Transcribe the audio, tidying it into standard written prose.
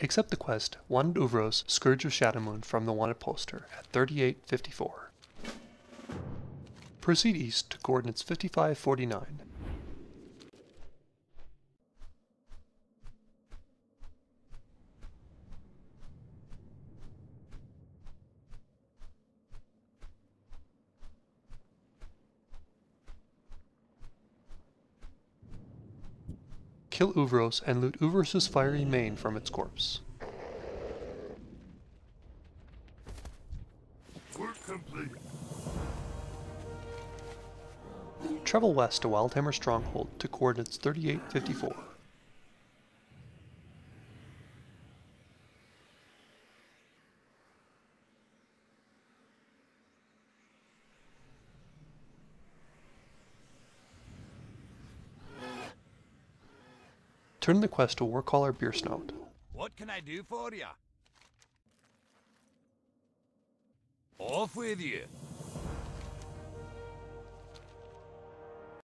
Accept the quest, Wanted Uvuros, Scourge of Shadowmoon from the Wanted Pollster at 3854. Proceed east to coordinates 5549. Kill Uvuros and loot Uvuros' fiery mane from its corpse. Work complete. Travel west to Wildhammer Stronghold to coordinates 3854. Turn the quest to Warcaller Beersnout. What can I do for ya? Off with you!